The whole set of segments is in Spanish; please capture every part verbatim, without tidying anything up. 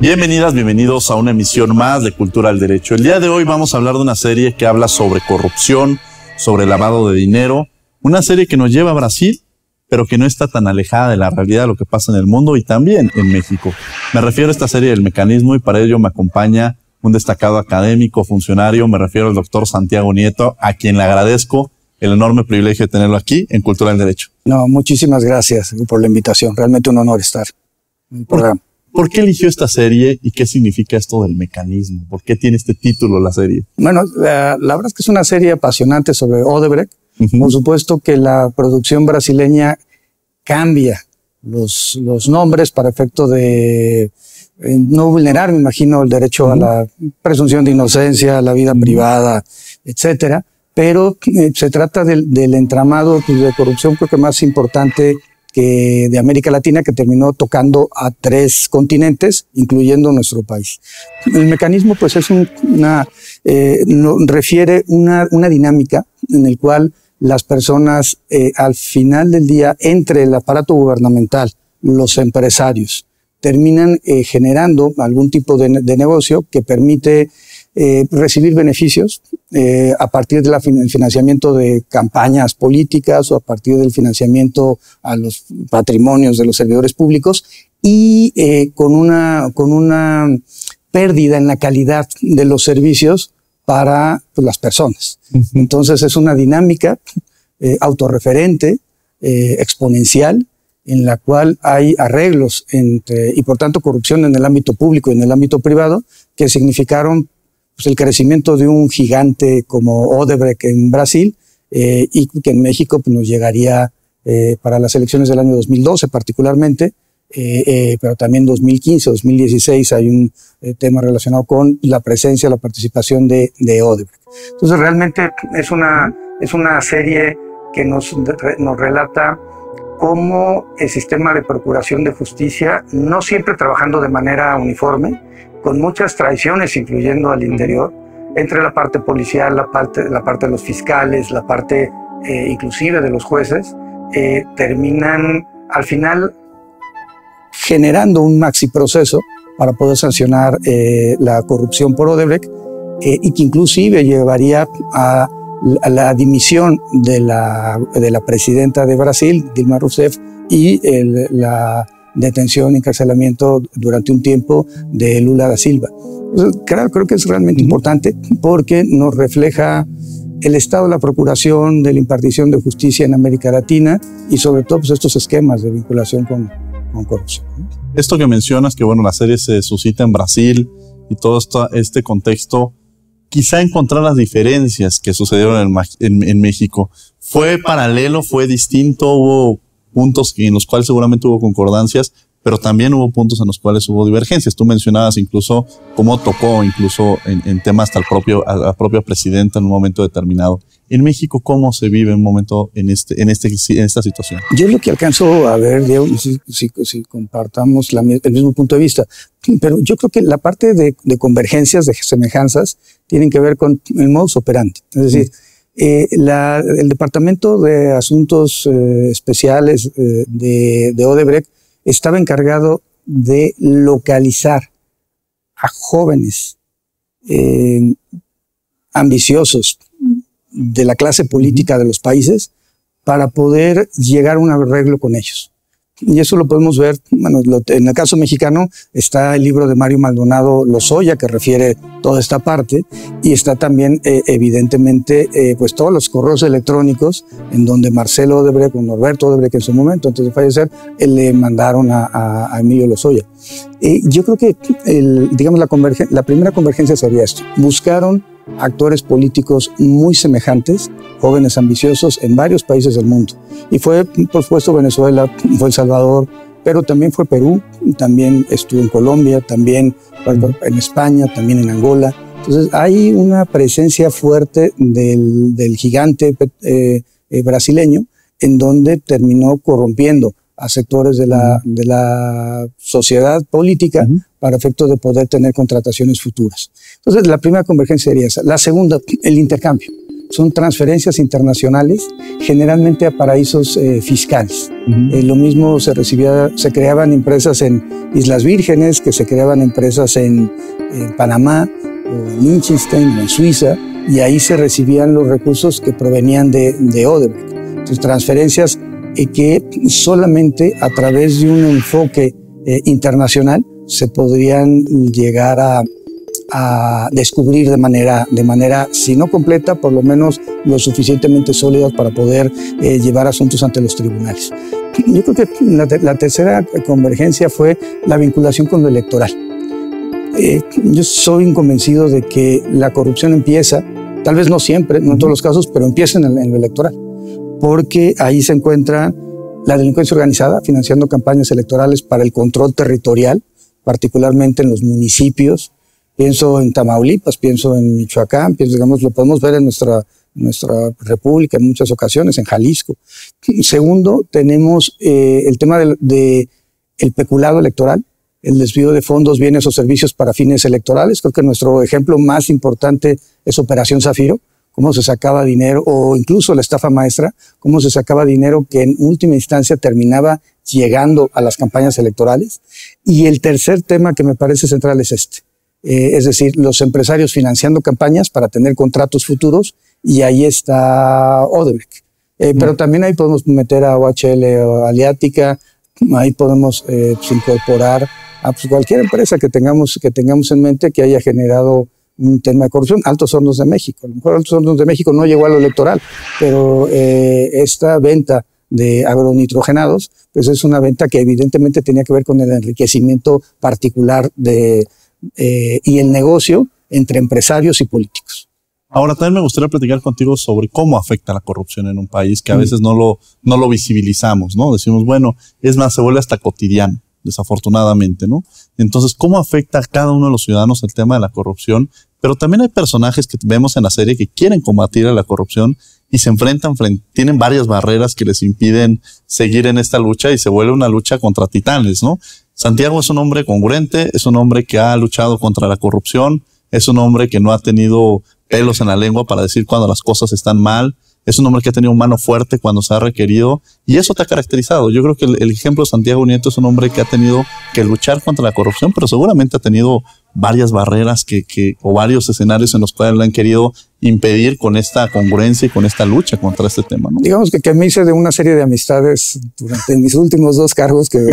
Bienvenidas, bienvenidos a una emisión más de Cultura al Derecho. El día de hoy vamos a hablar de una serie que habla sobre corrupción, sobre lavado de dinero, una serie que nos lleva a Brasil, pero que no está tan alejada de la realidad de lo que pasa en el mundo y también en México. Me refiero a esta serie del mecanismo y para ello me acompaña un destacado académico, funcionario, me refiero al doctor Santiago Nieto, a quien le agradezco el enorme privilegio de tenerlo aquí en Cultura al Derecho. No, muchísimas gracias por la invitación, realmente un honor estar en el programa. ¿Por qué eligió esta serie y qué significa esto del mecanismo? ¿Por qué tiene este título la serie? Bueno, la, la verdad es que es una serie apasionante sobre Odebrecht. Uh-huh. Por supuesto que la producción brasileña cambia los, los nombres para efecto de eh, no vulnerar, me imagino, el derecho uh-huh. a la presunción de inocencia, a la vida uh-huh. privada, etcétera. Pero eh, se trata del, del entramado de corrupción, creo que más importante que de América Latina, que terminó tocando a tres continentes, incluyendo nuestro país. El mecanismo, pues, es un, una, eh, no, refiere una, una dinámica en el cual las personas, eh, al final del día, entre el aparato gubernamental, los empresarios, terminan eh, generando algún tipo de, de negocio que permite eh, recibir beneficios eh, a partir del financiamiento de campañas políticas o a partir del financiamiento a los patrimonios de los servidores públicos y eh, con una, con una pérdida en la calidad de los servicios para, pues, las personas. Uh-huh. Entonces es una dinámica eh, autorreferente, eh, exponencial, en la cual hay arreglos entre, y por tanto corrupción en el ámbito público y en el ámbito privado, que significaron, pues, el crecimiento de un gigante como Odebrecht en Brasil eh, y que en México, pues, nos llegaría eh, para las elecciones del año dos mil doce particularmente, eh, eh, pero también dos mil quince, dos mil dieciséis hay un eh, tema relacionado con la presencia, la participación de, de Odebrecht. Entonces realmente es una, es una serie que nos, nos relata cómo el sistema de procuración de justicia, no siempre trabajando de manera uniforme, con muchas traiciones, incluyendo al interior, entre la parte policial, la parte, la parte de los fiscales, la parte eh, inclusive de los jueces, eh, terminan al final generando un maxi proceso para poder sancionar eh, la corrupción por Odebrecht eh, y que inclusive llevaría a La, la dimisión de la, de la presidenta de Brasil, Dilma Rousseff, y el, la detención y encarcelamiento durante un tiempo de Lula da Silva. Claro, creo que es realmente importante porque nos refleja el estado de la procuración, de la impartición de justicia en América Latina y sobre todo, pues, estos esquemas de vinculación con, con corrupción. Esto que mencionas, que bueno, la serie se suscita en Brasil y todo esto, este contexto, quizá encontrar las diferencias que sucedieron en, en, en México. ¿Fue paralelo? ¿Fue distinto? Hubo puntos en los cuales seguramente hubo concordancias, pero también hubo puntos en los cuales hubo divergencias. Tú mencionabas incluso cómo tocó incluso en, en temas hasta el propio, a la propia presidenta en un momento determinado. En México, ¿cómo se vive en un momento en, este, en, este, en esta situación? Yo lo que alcanzo a ver, Diego, si, si, si compartamos la, el mismo punto de vista, pero yo creo que la parte de, de convergencias, de semejanzas, tienen que ver con el modus operandi. Es decir, mm. eh, la, el Departamento de Asuntos eh, Especiales eh, de, de Odebrecht estaba encargado de localizar a jóvenes eh, ambiciosos, de la clase política de los países para poder llegar a un arreglo con ellos. Y eso lo podemos ver, bueno, lo, en el caso mexicano está el libro de Mario Maldonado Lozoya que refiere toda esta parte y está también eh, evidentemente eh, pues todos los correos electrónicos en donde Marcelo Odebrecht o Norberto Odebrecht en su momento, antes de fallecer, eh, le mandaron a, a, a Emilio Lozoya. Eh, yo creo que el, digamos la, convergen- la primera convergencia sería esto. Buscaron actores políticos muy semejantes, jóvenes ambiciosos en varios países del mundo. Y fue, por supuesto, Venezuela, fue El Salvador, pero también fue Perú, también estuvo en Colombia, también en España, también en Angola. Entonces hay una presencia fuerte del, del gigante eh, eh, brasileño en donde terminó corrompiendo a sectores de la, de la sociedad política uh-huh. para efecto de poder tener contrataciones futuras. Entonces, la primera convergencia sería esa. La segunda, el intercambio. Son transferencias internacionales, generalmente a paraísos eh, fiscales. Uh-huh. eh, lo mismo se recibía, se creaban empresas en Islas Vírgenes, que se creaban empresas en, en Panamá, en Liechtenstein, en Suiza, y ahí se recibían los recursos que provenían de, de Odebrecht. Entonces, transferencias eh, que solamente a través de un enfoque eh, internacional se podrían llegar a... a descubrir de manera, de manera, si no completa, por lo menos lo suficientemente sólida para poder eh, llevar asuntos ante los tribunales. Yo creo que la, te la tercera convergencia fue la vinculación con lo electoral. Eh, yo soy un convencido de que la corrupción empieza, tal vez no siempre, no en todos los casos, pero empieza en, el, en lo electoral, porque ahí se encuentra la delincuencia organizada financiando campañas electorales para el control territorial, particularmente en los municipios. Pienso en Tamaulipas, pienso en Michoacán, pienso, digamos, lo podemos ver en nuestra, nuestra república en muchas ocasiones, en Jalisco. Segundo, tenemos eh, el tema del de, el peculado electoral, el desvío de fondos, bienes o servicios para fines electorales. Creo que nuestro ejemplo más importante es Operación Zafiro, cómo se sacaba dinero, o incluso la estafa maestra, cómo se sacaba dinero que en última instancia terminaba llegando a las campañas electorales. Y el tercer tema que me parece central es este. Eh, es decir, los empresarios financiando campañas para tener contratos futuros, y ahí está Odebrecht. Eh, uh-huh. Pero también ahí podemos meter a O H L o Aliática, ahí podemos eh, pues, incorporar a pues, cualquier empresa que tengamos, que tengamos en mente que haya generado un tema de corrupción. Altos Hornos de México. A lo mejor Altos Hornos de México no llegó a lo electoral, pero eh, esta venta de agronitrogenados, pues es una venta que evidentemente tenía que ver con el enriquecimiento particular de... Eh, y el negocio entre empresarios y políticos. Ahora también me gustaría platicar contigo sobre cómo afecta la corrupción en un país que a mm. veces no lo, no lo visibilizamos, ¿no? Decimos, bueno, es más, se vuelve hasta cotidiano, desafortunadamente, ¿no? Entonces, ¿cómo afecta a cada uno de los ciudadanos el tema de la corrupción? Pero también hay personajes que vemos en la serie que quieren combatir a la corrupción y se enfrentan, frente, tienen varias barreras que les impiden seguir en esta lucha y se vuelve una lucha contra titanes, ¿no? Santiago es un hombre congruente, es un hombre que ha luchado contra la corrupción, es un hombre que no ha tenido pelos en la lengua para decir cuando las cosas están mal, es un hombre que ha tenido mano fuerte cuando se ha requerido y eso te ha caracterizado. Yo creo que el, el ejemplo de Santiago Nieto es un hombre que ha tenido que luchar contra la corrupción, pero seguramente ha tenido varias barreras que, que, o varios escenarios en los cuales le han querido impedir con esta congruencia y con esta lucha contra este tema, ¿no? Digamos que, que me hice de una serie de amistades durante mis últimos dos cargos que,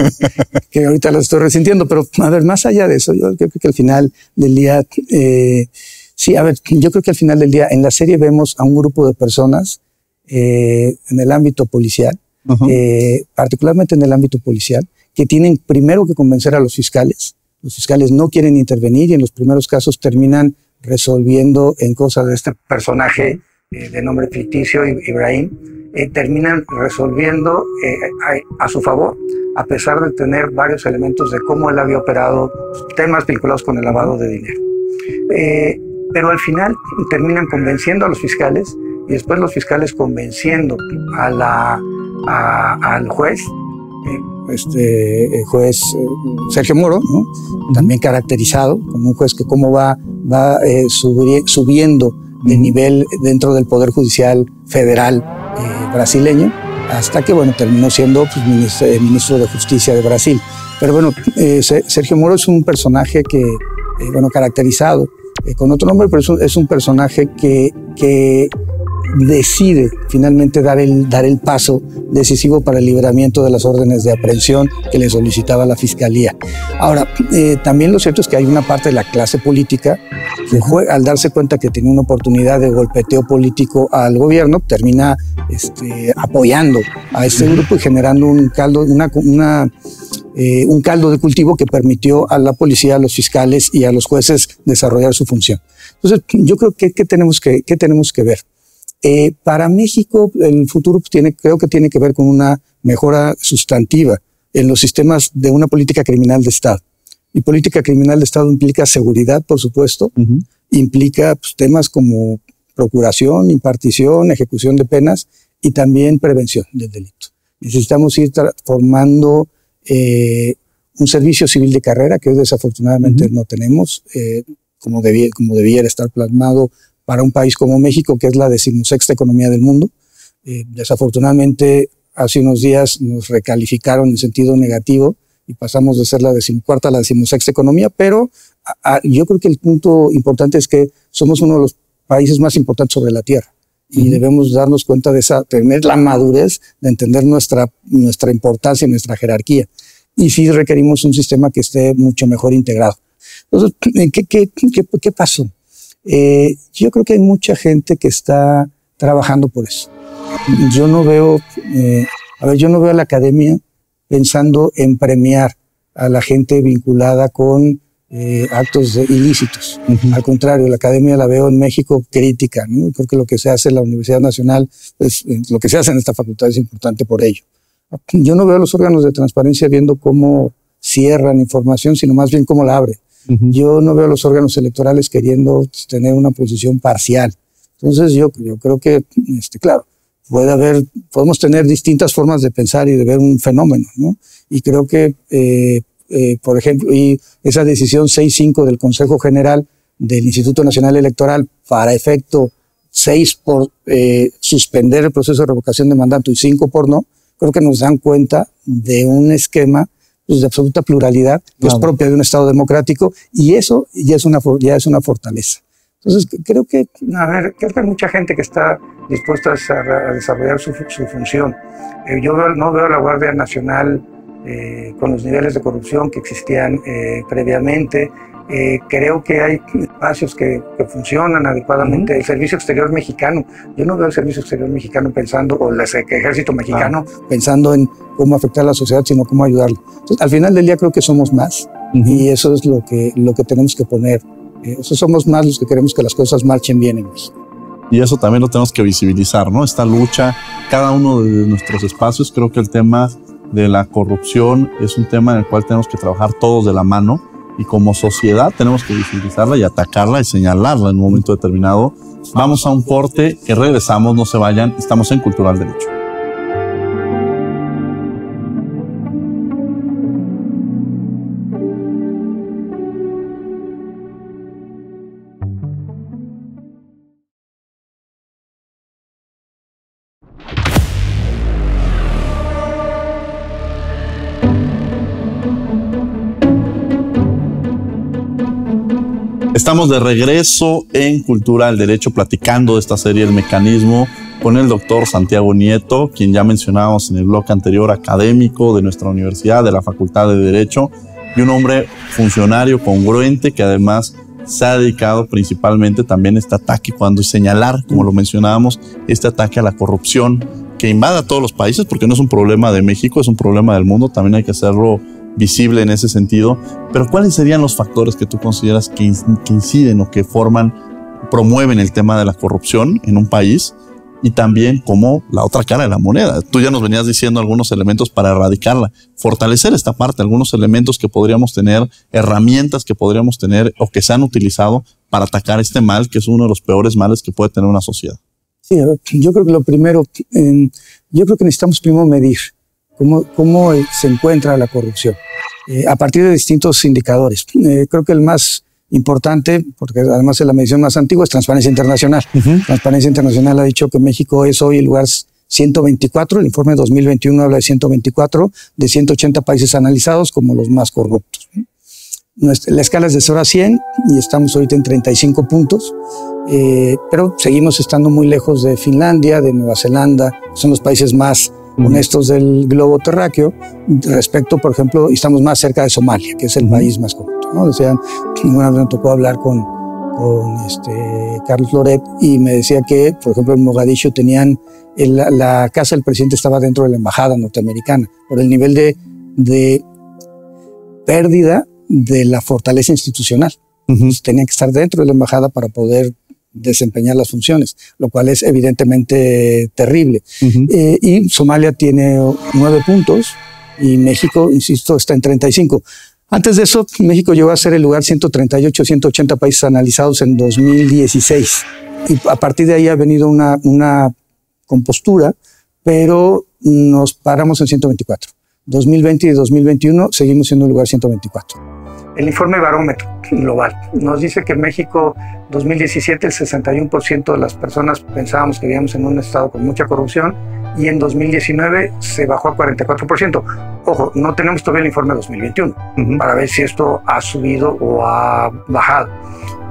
que ahorita las estoy resintiendo, pero a ver, más allá de eso, yo creo que al final del día, eh, sí, a ver, yo creo que al final del día en la serie vemos a un grupo de personas eh, en el ámbito policial, uh-huh. eh, particularmente en el ámbito policial, que tienen primero que convencer a los fiscales. Los fiscales no quieren intervenir y en los primeros casos terminan resolviendo en cosa de este personaje eh, de nombre ficticio, Ibrahim, eh, terminan resolviendo eh, a, a su favor, a pesar de tener varios elementos de cómo él había operado temas vinculados con el lavado de dinero. Eh, pero al final terminan convenciendo a los fiscales y después los fiscales convenciendo a la, a, al juez, eh, este juez Sergio Moro, ¿no? Uh-huh. También caracterizado como un juez que cómo va, va eh, subi subiendo de uh-huh. nivel dentro del Poder Judicial Federal eh, brasileño, hasta que bueno, terminó siendo pues, ministro, eh, ministro de Justicia de Brasil. Pero bueno, eh, Sergio Moro es un personaje que, eh, bueno, caracterizado eh, con otro nombre, pero es un, es un personaje que, que decide finalmente dar el, dar el paso decisivo para el libramiento de las órdenes de aprehensión que le solicitaba la Fiscalía. Ahora, eh, también lo cierto es que hay una parte de la clase política que juega, al darse cuenta que tiene una oportunidad de golpeteo político al gobierno, termina este, apoyando a este grupo y generando un caldo, una, una, eh, un caldo de cultivo que permitió a la policía, a los fiscales y a los jueces desarrollar su función. Entonces, yo creo que, que, tenemos, que, que tenemos que ver. Eh, para México, el futuro tiene, creo que tiene que ver con una mejora sustantiva en los sistemas de una política criminal de Estado. Y política criminal de Estado implica seguridad, por supuesto, uh-huh. implica pues, temas como procuración, impartición, ejecución de penas y también prevención del delito. Necesitamos ir formando eh, un servicio civil de carrera que hoy desafortunadamente uh-huh. no tenemos, eh, como, debía, como debiera estar plasmado para un país como México, que es la decimosexta economía del mundo. Eh, desafortunadamente, hace unos días nos recalificaron en sentido negativo y pasamos de ser la decimocuarta a la decimosexta economía, pero a, a, yo creo que el punto importante es que somos uno de los países más importantes sobre la Tierra y uh-huh. debemos darnos cuenta de esa, tener la madurez de entender nuestra, nuestra importancia y nuestra jerarquía. Y sí requerimos un sistema que esté mucho mejor integrado. Entonces, ¿qué, qué, qué, qué pasó? Eh, yo creo que hay mucha gente que está trabajando por eso. Yo no veo, eh, a ver, yo no veo a la academia pensando en premiar a la gente vinculada con eh, actos ilícitos. Uh-huh. Al contrario, la academia la veo en México crítica, ¿no? Creo que lo que se hace en la Universidad Nacional, pues, lo que se hace en esta facultad es importante por ello. Yo no veo los órganos de transparencia viendo cómo cierran información, sino más bien cómo la abren. Uh-huh. Yo no veo los órganos electorales queriendo tener una posición parcial. Entonces yo, yo creo que, este, claro, puede haber, podemos tener distintas formas de pensar y de ver un fenómeno, ¿no? Y creo que, eh, eh, por ejemplo, y esa decisión seis punto cinco del Consejo General del Instituto Nacional Electoral para efecto seis por eh, suspender el proceso de revocación de mandato y cinco por no, creo que nos dan cuenta de un esquema pues, de absoluta pluralidad que claro. es propia de un Estado democrático, y eso ya es una, ya es una fortaleza. Entonces, creo que, a ver, creo que hay mucha gente que está dispuesta a, a desarrollar su, su función. Eh, yo veo, no veo a la Guardia Nacional eh, con los niveles de corrupción que existían eh, previamente. Eh, creo que hay espacios que, que funcionan adecuadamente. Uh-huh. El Servicio Exterior Mexicano, yo no veo el Servicio Exterior Mexicano pensando, o el Ejército Mexicano ah. pensando en cómo afectar a la sociedad, sino cómo ayudarla. Entonces, al final del día creo que somos más, uh-huh. y eso es lo que, lo que tenemos que poner. Eh, eso somos más los que queremos que las cosas marchen bien en México. Y eso también lo tenemos que visibilizar, ¿no? Esta lucha, cada uno de nuestros espacios. Creo que el tema de la corrupción es un tema en el cual tenemos que trabajar todos de la mano, y como sociedad tenemos que visibilizarla y atacarla y señalarla en un momento determinado. Vamos a un corte, que regresamos, no se vayan, estamos en Cultura al Derecho. Estamos de regreso en Cultura al Derecho, platicando de esta serie El Mecanismo con el doctor Santiago Nieto, quien ya mencionábamos en el bloque anterior, académico de nuestra universidad, de la Facultad de Derecho, y un hombre funcionario congruente que además se ha dedicado principalmente también a este ataque, cuando señalar, como lo mencionábamos, este ataque a la corrupción que invade a todos los países, porque no es un problema de México, es un problema del mundo, también hay que hacerlo visible en ese sentido. Pero ¿cuáles serían los factores que tú consideras que inciden o que forman, promueven el tema de la corrupción en un país? Y también como la otra cara de la moneda. Tú ya nos venías diciendo algunos elementos para erradicarla, fortalecer esta parte, algunos elementos que podríamos tener, herramientas que podríamos tener o que se han utilizado para atacar este mal, que es uno de los peores males que puede tener una sociedad. Sí, yo creo que lo primero, eh, yo creo que necesitamos primero medir Cómo, cómo se encuentra la corrupción, eh, a partir de distintos indicadores. Eh, creo que el más importante, porque además es la medición más antigua, es Transparencia Internacional. Uh-huh. Transparencia Internacional ha dicho que México es hoy el lugar ciento veinticuatro, el informe dos mil veintiuno habla de ciento veinticuatro, de ciento ochenta países analizados como los más corruptos. Nuestra, la escala es de cero a cien y estamos ahorita en treinta y cinco puntos, eh, pero seguimos estando muy lejos de Finlandia, de Nueva Zelanda, son los países más honestos del globo terráqueo. Respecto, por ejemplo, estamos más cerca de Somalia, que es el país más corrupto, ¿no? O sea, una vez me tocó hablar con, con este Carlos Loret y me decía que, por ejemplo, en Mogadishu tenían, el, la casa del presidente estaba dentro de la embajada norteamericana, por el nivel de, de pérdida de la fortaleza institucional. Uh-huh. Entonces, tenían que estar dentro de la embajada para poder desempeñar las funciones, lo cual es evidentemente terrible. Uh-huh. eh, y Somalia tiene nueve puntos y México, insisto, está en treinta y cinco. Antes de eso, México llegó a ser el lugar ciento treinta y ocho, ciento ochenta países analizados en dos mil dieciséis. Y a partir de ahí ha venido una, una compostura, pero nos paramos en ciento veinticuatro. dos mil veinte y dos mil veintiuno seguimos siendo el lugar ciento veinticuatro. El informe Barómetro Global nos dice que en México dos mil diecisiete el sesenta y uno por ciento de las personas pensábamos que vivíamos en un estado con mucha corrupción y en dos mil diecinueve se bajó a cuarenta y cuatro por ciento. Ojo, no tenemos todavía el informe dos mil veintiuno uh-huh. para ver si esto ha subido o ha bajado.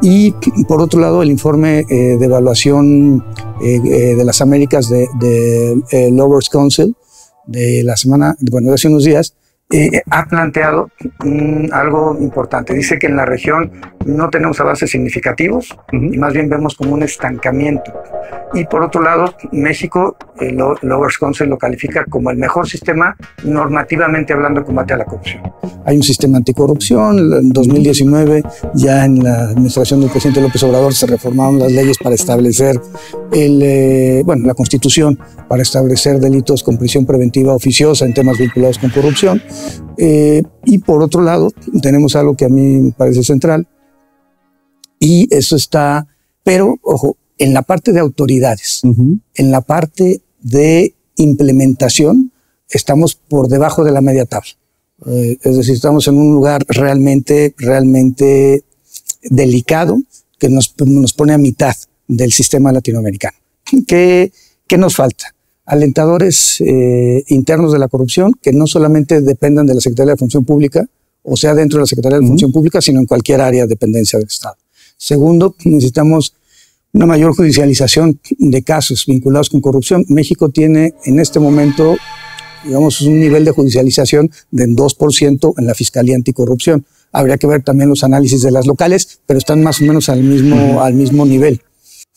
Y por otro lado el informe eh, de evaluación eh, eh, de las Américas de, de eh, Lowers Council de la semana, bueno, de hace unos días, Eh, ha planteado mm, algo importante. Dice que en la región no tenemos avances significativos uh-huh. y más bien vemos como un estancamiento. Y por otro lado, México, el Lowers Council lo califica como el mejor sistema normativamente hablando de combate a la corrupción. Hay un sistema anticorrupción. En dos mil diecinueve, ya en la administración del presidente López Obrador, se reformaron las leyes para establecer el, eh, bueno, la Constitución, para establecer delitos con prisión preventiva oficiosa en temas vinculados con corrupción. Eh, y por otro lado, tenemos algo que a mí me parece central, y eso está, pero, ojo, en la parte de autoridades, uh-huh. en la parte de implementación, estamos por debajo de la media tabla. Eh, es decir, estamos en un lugar realmente, realmente delicado que nos, nos pone a mitad del sistema latinoamericano. ¿Qué, qué nos falta? Alentadores eh, internos de la corrupción que no solamente dependan de la Secretaría de Función Pública, o sea, dentro de la Secretaría de uh-huh. Función Pública, sino en cualquier área de dependencia del Estado. Segundo, necesitamos una mayor judicialización de casos vinculados con corrupción. México tiene en este momento, digamos, un nivel de judicialización del dos por ciento en la Fiscalía Anticorrupción. Habría que ver también los análisis de las locales, pero están más o menos al mismo, al mismo nivel.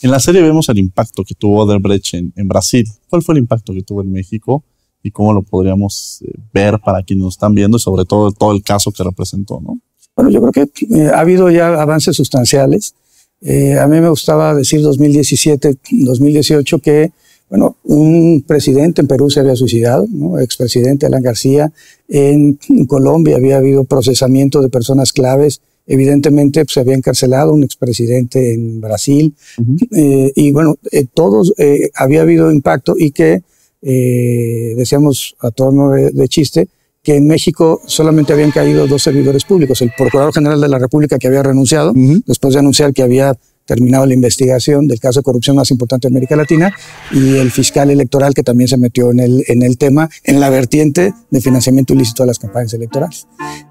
En la serie vemos el impacto que tuvo Odebrecht en, en Brasil. ¿Cuál fue el impacto que tuvo en México y cómo lo podríamos ver para quienes nos están viendo y sobre todo todo el caso que representó, ¿no? Bueno, yo creo que eh, ha habido ya avances sustanciales. Eh, a mí me gustaba decir dos mil diecisiete, dos mil dieciocho que, bueno, un presidente en Perú se había suicidado, ¿no? Expresidente Alan García. En Colombia había habido procesamiento de personas claves. Evidentemente, pues, se había encarcelado un expresidente en Brasil uh-huh. eh, y bueno, eh, todos eh, había habido impacto y que eh, decíamos a tono de, de chiste que en México solamente habían caído dos servidores públicos, el Procurador General de la República que había renunciado uh-huh. después de anunciar que había terminado la investigación del caso de corrupción más importante de América Latina y el fiscal electoral que también se metió en el, en el tema, en la vertiente de financiamiento ilícito a las campañas electorales.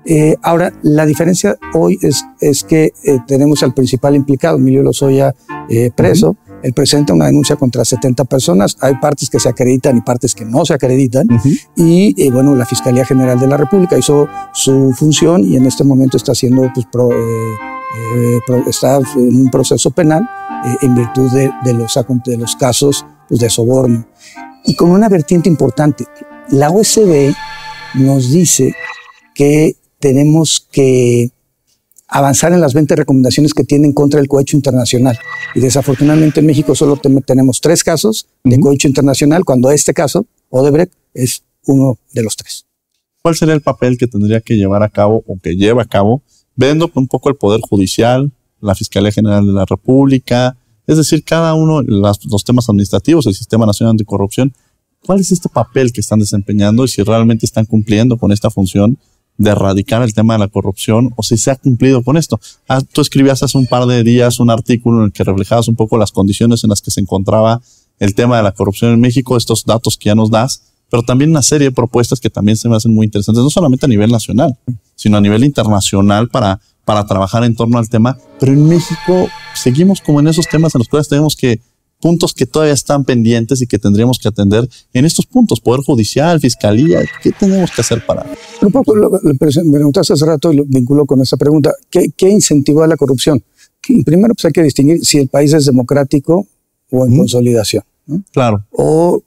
Eh, ahora, la diferencia hoy es, es que eh, tenemos al principal implicado, Emilio Lozoya, eh, preso. Uh-huh. Él presenta una denuncia contra setenta personas. Hay partes que se acreditan y partes que no se acreditan. Uh-huh. Y eh, bueno, la Fiscalía General de la República hizo su función y en este momento está haciendo, pues, pro... Eh, Eh, está en un proceso penal eh, en virtud de, de, los, de los casos, pues, de soborno. Y con una vertiente importante, la O S D nos dice que tenemos que avanzar en las veinte recomendaciones que tienen contra el cohecho internacional. Y desafortunadamente en México solo te, tenemos tres casos de uh-huh. cohecho internacional, cuando este caso, Odebrecht, es uno de los tres. ¿Cuál sería el papel que tendría que llevar a cabo o que lleva a cabo viendo un poco el Poder Judicial, la Fiscalía General de la República, es decir, cada uno, las, los temas administrativos, el Sistema Nacional de Anticorrupción? ¿Cuál es este papel que están desempeñando y si realmente están cumpliendo con esta función de erradicar el tema de la corrupción o si se ha cumplido con esto? Ah, tú escribías hace un par de días un artículo en el que reflejabas un poco las condiciones en las que se encontraba el tema de la corrupción en México, estos datos que ya nos das, pero también una serie de propuestas que también se me hacen muy interesantes, no solamente a nivel nacional, sino a nivel internacional para, para trabajar en torno al tema. Pero en México seguimos como en esos temas en los cuales tenemos que puntos que todavía están pendientes y que tendríamos que atender en estos puntos, Poder Judicial, Fiscalía. ¿Qué tenemos que hacer para...? Un poco lo, lo, me preguntaste hace rato y lo vinculó con esta pregunta. ¿Qué, qué incentivó a la corrupción? Primero, pues, hay que distinguir si el país es democrático o en mm. consolidación, ¿no? Claro. O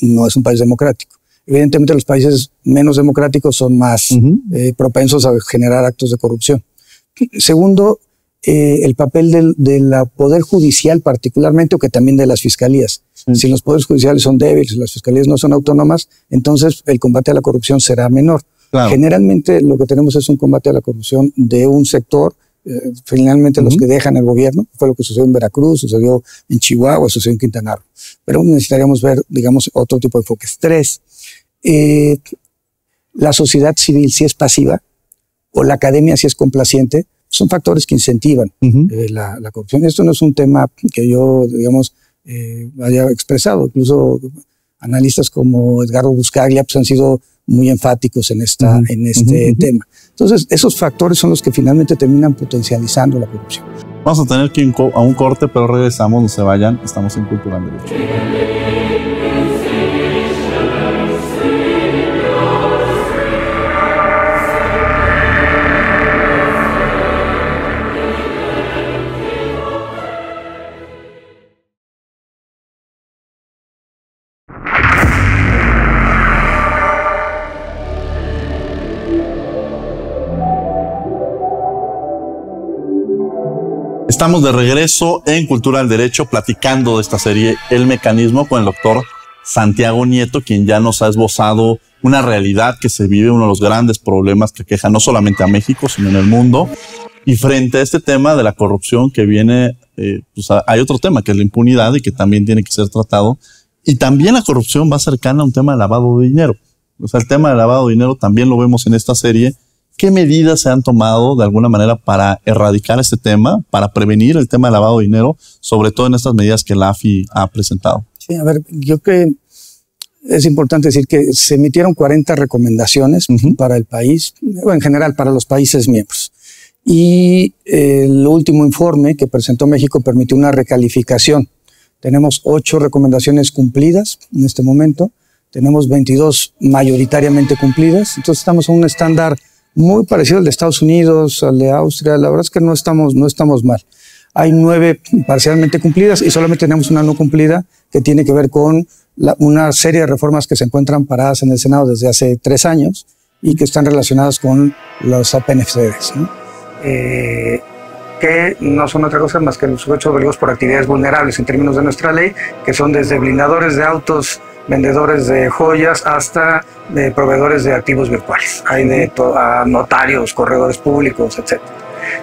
no es un país democrático. Evidentemente los países menos democráticos son más uh-huh. eh, propensos a generar actos de corrupción. Segundo, eh, el papel del, del Poder Judicial particularmente, o que también de las fiscalías. Uh-huh. Si los poderes judiciales son débiles, las fiscalías no son autónomas, entonces el combate a la corrupción será menor. Claro. Generalmente lo que tenemos es un combate a la corrupción de un sector, eh, finalmente uh-huh. los que dejan el gobierno, fue lo que sucedió en Veracruz, sucedió en Chihuahua, sucedió en Quintana Roo. Pero necesitaríamos ver, digamos, otro tipo de enfoques. Tres, Eh, la sociedad civil, si es pasiva o la academia si es complaciente, son factores que incentivan uh-huh. eh, la, la corrupción. Esto no es un tema que yo, digamos, eh, haya expresado. Incluso analistas como Edgardo Buscaglia pues, han sido muy enfáticos en, esta, uh-huh. en este uh-huh. tema. Entonces, esos factores son los que finalmente terminan potencializando la corrupción. Vamos a tener que ir a un corte, pero regresamos, no se vayan, estamos en Cultura al Derecho. Estamos de regreso en Cultura al Derecho platicando de esta serie El Mecanismo con el doctor Santiago Nieto, quien ya nos ha esbozado una realidad que se vive, uno de los grandes problemas que aqueja no solamente a México, sino en el mundo. Y frente a este tema de la corrupción que viene, eh, pues hay otro tema que es la impunidad y que también tiene que ser tratado. Y también la corrupción va cercana a un tema de lavado de dinero. O sea, el tema de lavado de dinero también lo vemos en esta serie. ¿Qué medidas se han tomado de alguna manera para erradicar este tema, para prevenir el tema del lavado de dinero, sobre todo en estas medidas que la A F I ha presentado? Sí, a ver, yo creo que es importante decir que se emitieron cuarenta recomendaciones uh-huh. para el país, o en general para los países miembros. Y el último informe que presentó México permitió una recalificación. Tenemos ocho recomendaciones cumplidas en este momento, tenemos veintidós mayoritariamente cumplidas, entonces estamos a un estándar muy parecido al de Estados Unidos, al de Austria. La verdad es que no estamos, no estamos mal. Hay nueve parcialmente cumplidas y solamente tenemos una no cumplida que tiene que ver con la, una serie de reformas que se encuentran paradas en el Senado desde hace tres años y que están relacionadas con los A P N F Cs, ¿no? Eh, que no son otra cosa más que los sujetos obligados por actividades vulnerables en términos de nuestra ley, que son desde blindadores de autos, vendedores de joyas hasta de proveedores de activos virtuales. Hay de a notarios, corredores públicos, etcétera.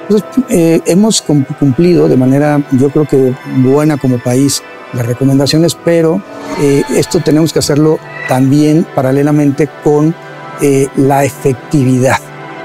Entonces, eh, hemos cumplido de manera, yo creo que buena como país, las recomendaciones, pero eh, esto tenemos que hacerlo también paralelamente con eh, la efectividad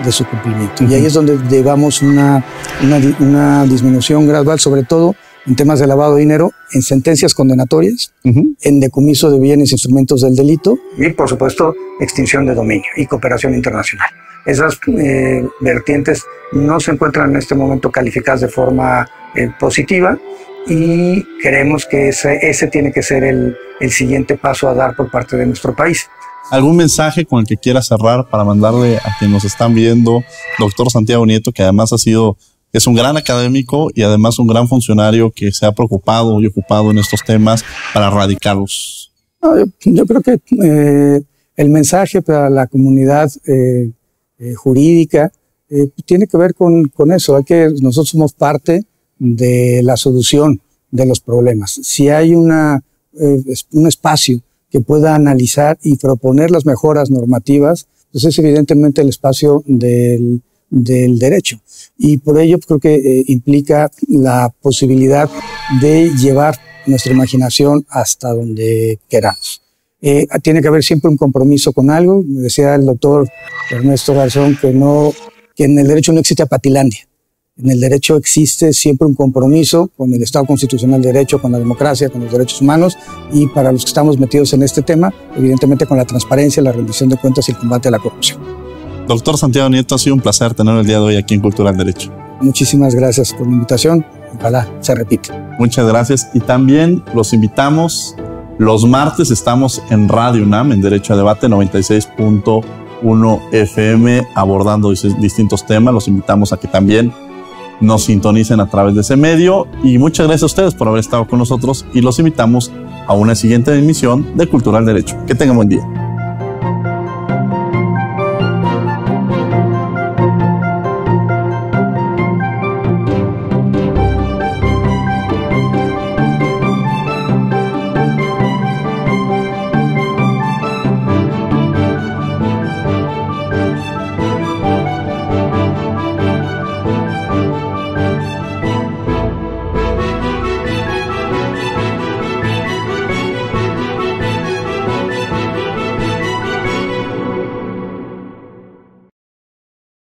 de su cumplimiento. Uh-huh. Y ahí es donde llevamos una, una, una disminución gradual, sobre todo en temas de lavado de dinero, en sentencias condenatorias, uh-huh. en decomiso de bienes e instrumentos del delito. Y, por supuesto, extinción de dominio y cooperación internacional. Esas eh, vertientes no se encuentran en este momento calificadas de forma eh, positiva y creemos que ese, ese tiene que ser el, el siguiente paso a dar por parte de nuestro país. ¿Algún mensaje con el que quiera cerrar para mandarle a quienes nos están viendo, doctor Santiago Nieto, que además ha sido... es un gran académico y además un gran funcionario que se ha preocupado y ocupado en estos temas para erradicarlos? No, yo, yo creo que eh, el mensaje para la comunidad eh, eh, jurídica eh, tiene que ver con, con eso. Hay que, nosotros somos parte de la solución de los problemas. Si hay una, eh, un espacio que pueda analizar y proponer las mejoras normativas, pues es evidentemente el espacio del... del derecho, y por ello creo que eh, implica la posibilidad de llevar nuestra imaginación hasta donde queramos. Eh, tiene que haber siempre un compromiso con algo. Decía el doctor Ernesto Garzón que, no, que en el derecho no existe apatilandia. En el derecho existe siempre un compromiso con el Estado constitucional de derecho, con la democracia, con los derechos humanos y para los que estamos metidos en este tema, evidentemente con la transparencia, la rendición de cuentas y el combate a la corrupción. Doctor Santiago Nieto, ha sido un placer tenerlo el día de hoy aquí en Cultura al Derecho. Muchísimas gracias por la invitación. Ojalá se repita. Muchas gracias. Y también los invitamos. Los martes estamos en Radio UNAM, en Derecho a Debate, noventa y seis punto uno F M, abordando distintos temas. Los invitamos a que también nos sintonicen a través de ese medio. Y muchas gracias a ustedes por haber estado con nosotros. Y los invitamos a una siguiente emisión de Cultura al Derecho. Que tengan buen día.